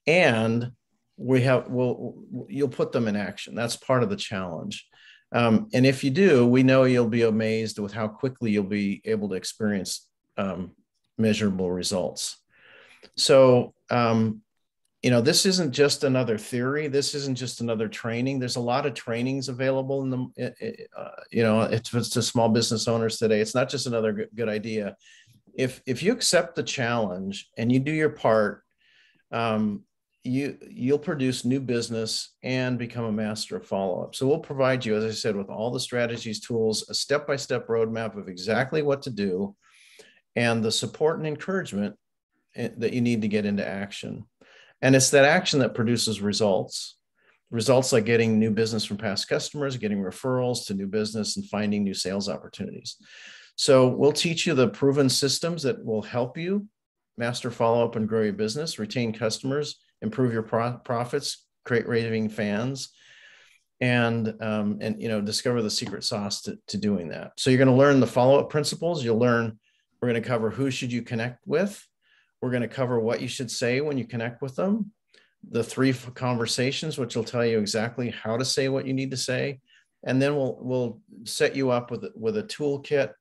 And we have, we'll, you'll put them in action. That's part of the challenge. Um, and if you do, we know you'll be amazed with how quickly you'll be able to experience um, measurable results. So, um, you know, this isn't just another theory. This isn't just another training. There's a lot of trainings available in the, uh, you know, it's, it's to small business owners today. It's not just another good, good idea. If, if you accept the challenge and you do your part, um, you, you'll produce new business and become a master of follow-up. So we'll provide you, as I said, with all the strategies, tools, a step-by-step roadmap of exactly what to do, and the support and encouragement that you need to get into action. And it's that action that produces results. Results like getting new business from past customers, getting referrals to new business, and finding new sales opportunities. So we'll teach you the proven systems that will help you master follow-up and grow your business, retain customers, improve your pro profits, create raving fans, and, um, and you know, discover the secret sauce to, to doing that. So you're going to learn the follow-up principles. You'll learn, we're going to cover who should you connect with. We're going to cover what you should say when you connect with them. The three conversations, which will tell you exactly how to say what you need to say. And then we'll, we'll set you up with, with a toolkit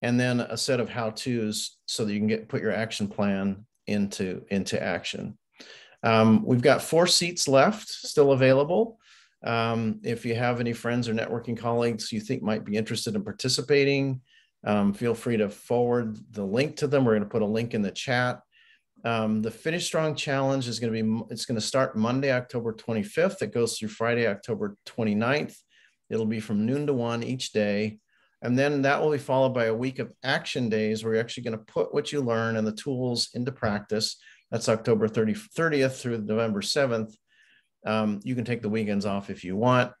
and then a set of how-tos so that you can get, put your action plan into, into action. Um, we've got four seats left still available. Um, if you have any friends or networking colleagues you think might be interested in participating, um, feel free to forward the link to them. We're going to put a link in the chat. Um, the Finish Strong Challenge is going to be, it's going to start Monday, October twenty-fifth. It goes through Friday, October twenty-ninth. It'll be from noon to one each day. And then that will be followed by a week of action days where you're actually going to put what you learn and the tools into practice. That's October thirtieth through November seventh. Um, you can take the weekends off if you want.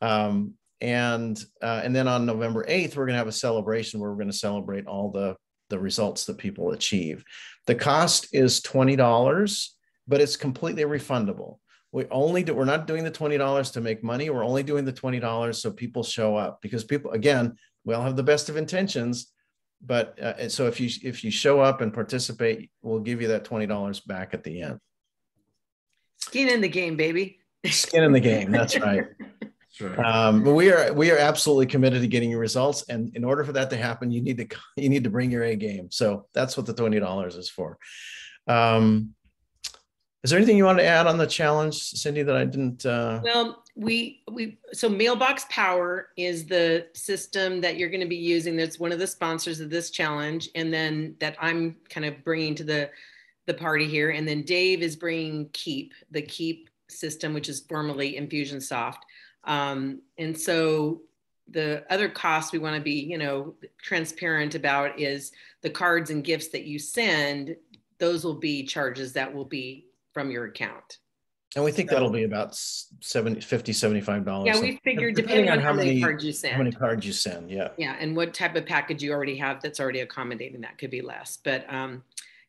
um, and, uh, and then on November eighth, we're going to have a celebration where we're going to celebrate all the the results that people achieve. The cost is twenty dollars, but it's completely refundable. We only do, we're not doing the twenty dollars to make money. We're only doing the twenty dollars so people show up, because people, again, we all have the best of intentions, but uh, so if you, if you show up and participate, we'll give you that twenty dollars back at the end. Skin in the game, baby. Skin in the game, that's right. Sure. Um, but we are we are absolutely committed to getting your results, and in order for that to happen, you need to you need to bring your A game. So that's what the twenty dollars is for. Um, is there anything you want to add on the challenge, Cyndi, that I didn't? Uh... Well, we we so Mailbox Power is the system that you're going to be using. That's one of the sponsors of this challenge, and then that I'm kind of bringing to the the party here. And then Dave is bringing Keap, the Keap system, which is formerly Infusionsoft. Um, and so the other cost we want to be, you know, transparent about is the cards and gifts that you send. Those will be charges that will be from your account. And we think so, that'll be about seventy, fifty, seventy-five dollars. Yeah, we figured depending, depending on, on how many, many cards you send. How many cards you send, yeah. Yeah, and what type of package you already have that's already accommodating that could be less. But um,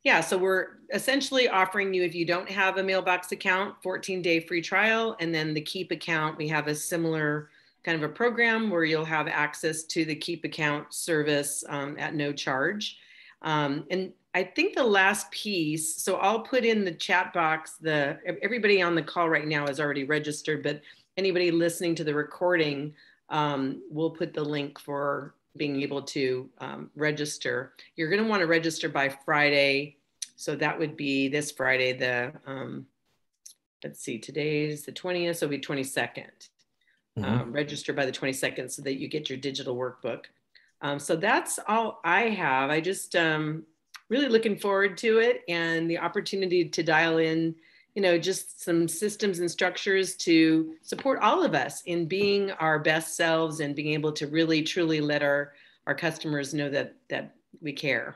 yeah, so we're essentially offering you, if you don't have a Mailbox account, fourteen day free trial, and then the Keap account, we have a similar kind of a program where you'll have access to the Keap account service um, at no charge. Um, and I think the last piece, so I'll put in the chat box, the everybody on the call right now is already registered, but anybody listening to the recording, um, we'll put the link for being able to um, register. You're going to want to register by Friday. So that would be this Friday, the, um, let's see, today's the twentieth, so it'll be twenty-second. Mm-hmm. um, register by the twenty-second so that you get your digital workbook. Um, so that's all I have. I just um, really looking forward to it and the opportunity to dial in, you know, just some systems and structures to support all of us in being our best selves and being able to really, truly let our, our customers know that, that we care.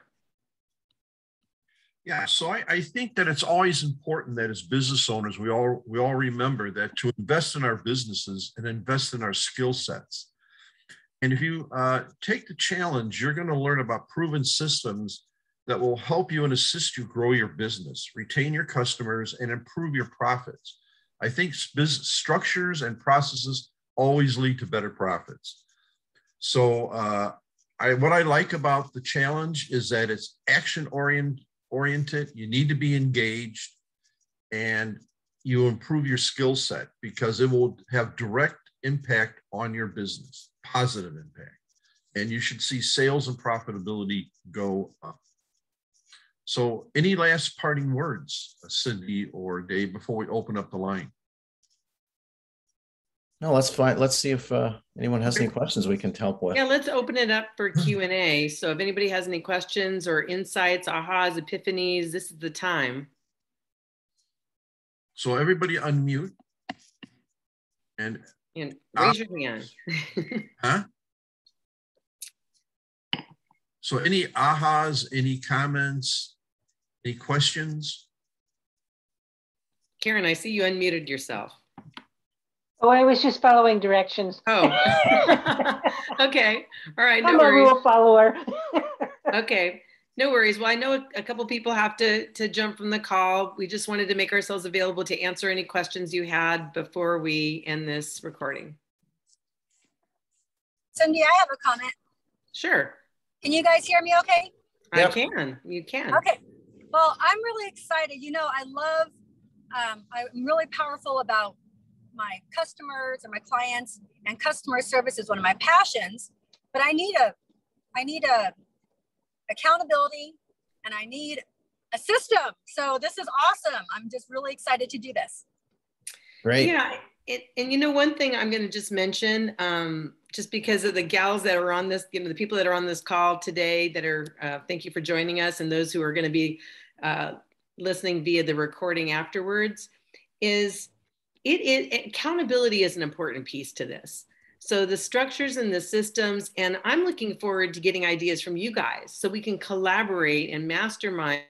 Yeah, so I, I think that it's always important that as business owners, we all, we all remember that to invest in our businesses and invest in our skill sets. And if you uh, take the challenge, you're going to learn about proven systems that will help you and assist you grow your business, retain your customers, and improve your profits. I think business structures and processes always lead to better profits. So uh, I, what I like about the challenge is that it's action orient, oriented. You need to be engaged, and you improve your skill set because it will have direct impact on your business, positive impact. And you should see sales and profitability go up. So any last parting words, Cyndi or Dave, before we open up the line? No, let's find, let's see if uh, anyone has any questions we can help with. Yeah, let's open it up for Q and A. So if anybody has any questions or insights, ahas, epiphanies, this is the time. So everybody unmute. And, and raise uh, your hand. Huh? So any ahas, any comments? Any questions? Karen, I see you unmuted yourself. Oh, I was just following directions. Oh, okay. All right, no worries. I'm a rule follower. Okay, no worries. Well, I know a couple people have to, to jump from the call. We just wanted to make ourselves available to answer any questions you had before we end this recording. Cyndi, I have a comment. Sure. Can you guys hear me okay? Yep. I can, you can. Okay, well, I'm really excited. You know, I love, um, I'm really powerful about my customers and my clients, and customer service is one of my passions, but I need a, I need a accountability and I need a system. So this is awesome. I'm just really excited to do this. Great. Yeah. It, and you know, one thing I'm going to just mention, um, just because of the gals that are on this, you know, the people that are on this call today that are, uh, thank you for joining us. And those who are going to be uh, listening via the recording afterwards is, It, it, accountability is an important piece to this. So the structures and the systems, and I'm looking forward to getting ideas from you guys so we can collaborate and mastermind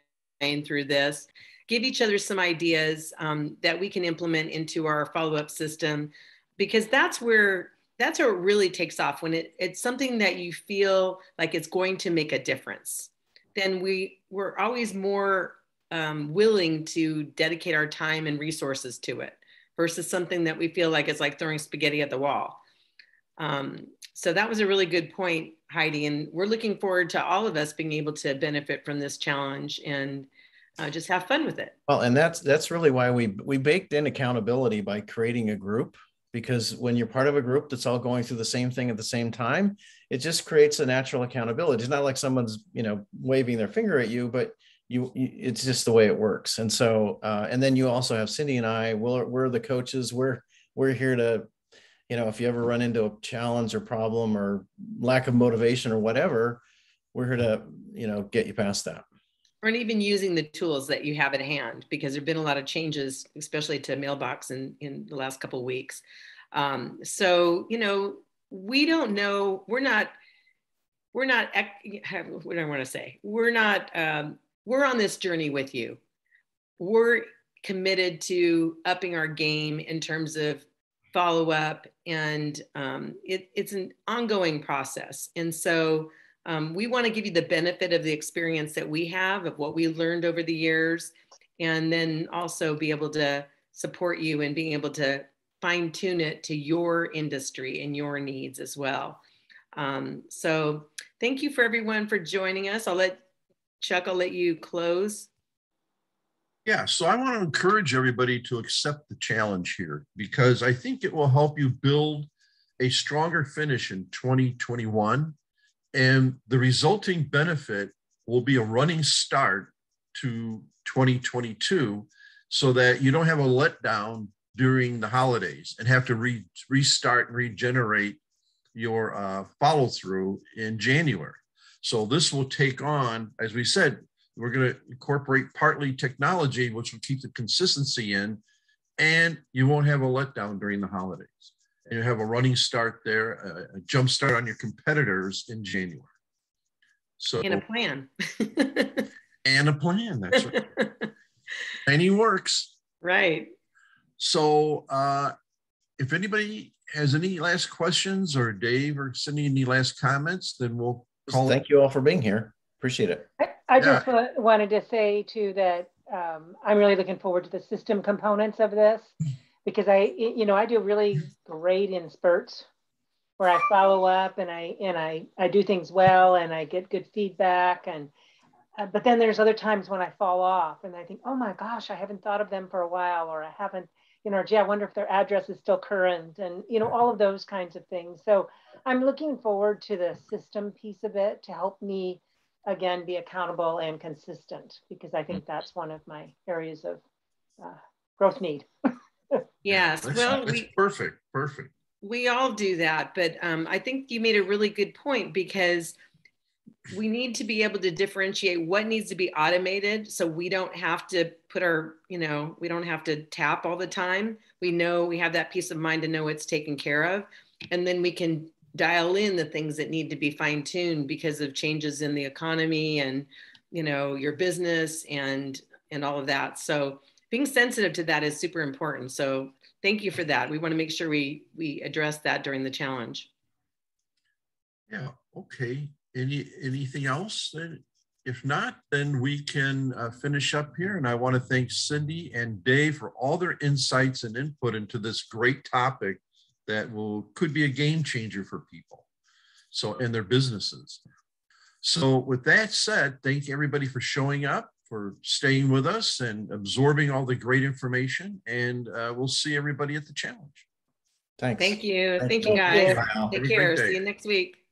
through this, give each other some ideas um, that we can implement into our follow-up system, because that's where, that's where it really takes off. When it, it's something that you feel like it's going to make a difference, then we, we're always more um, willing to dedicate our time and resources to it, versus something that we feel like it's like throwing spaghetti at the wall. Um, so that was a really good point, Heidi. And we're looking forward to all of us being able to benefit from this challenge and uh, just have fun with it. Well, and that's that's really why we, we baked in accountability by creating a group, because when you're part of a group that's all going through the same thing at the same time, it just creates a natural accountability. It's not like someone's, you know, waving their finger at you, but You, you, it's just the way it works. And so, uh, and then you also have Cyndi and I, we're, we're the coaches. We're, we're here to, you know, if you ever run into a challenge or problem or lack of motivation or whatever, we're here to, you know, get you past that. Or even using the tools that you have at hand, because there've been a lot of changes, especially to Mailbox in, in the last couple of weeks. Um, so, you know, we don't know, we're not, we're not, what do I want to say? We're not, um, we're on this journey with you. We're committed to upping our game in terms of follow-up, and um, it, it's an ongoing process. And so um, we wanna give you the benefit of the experience that we have, of what we learned over the years, and then also be able to support you in being able to fine tune it to your industry and your needs as well. Um, so thank you for everyone for joining us. I'll let Chuck, I'll let you close. Yeah, so I want to encourage everybody to accept the challenge here, because I think it will help you build a stronger finish in twenty twenty-one. And the resulting benefit will be a running start to twenty twenty-two, so that you don't have a letdown during the holidays and have to re restart and regenerate your uh, follow through in January. So this will take on, as we said, we're going to incorporate partly technology, which will keep the consistency in, and you won't have a letdown during the holidays. And you have a running start there, a jump start on your competitors in January. So, and a plan. And a plan, that's right. And he works. Right. So uh, if anybody has any last questions, or Dave or Cyndi, any last comments, then we'll thank you all for being here. Appreciate it. I, I just yeah. wanted to say too that um, I'm really looking forward to the system components of this, because I, you know, I do really great in spurts where I follow up and I and I I do things well and I get good feedback, and uh, but then there's other times when I fall off and I think, oh my gosh, I haven't thought of them for a while, or I haven't, you know, or, gee, I wonder if their address is still current, and you know, all of those kinds of things. So I'm looking forward to the system piece of it to help me, again, be accountable and consistent, because I think that's one of my areas of uh, growth need. Yes, that's, well, that's we, perfect, perfect. We all do that, but um, I think you made a really good point, because we need to be able to differentiate what needs to be automated, so we don't have to put our, you know, we don't have to tap all the time. We know we have that peace of mind to know it's taken care of, and then we can dial in the things that need to be fine-tuned because of changes in the economy and you know, your business and, and all of that. So being sensitive to that is super important. So thank you for that. We want to make sure we, we address that during the challenge. Yeah, okay. Any, anything else? Then, if not, then we can uh, finish up here. And I want to thank Cyndi and Dave for all their insights and input into this great topic that will could be a game changer for people, so, and their businesses. So with that said, thank everybody for showing up, for staying with us and absorbing all the great information. And uh, we'll see everybody at the challenge. Thanks. Thank you. Thanks. Thank you guys. Wow. Take care. See you next week.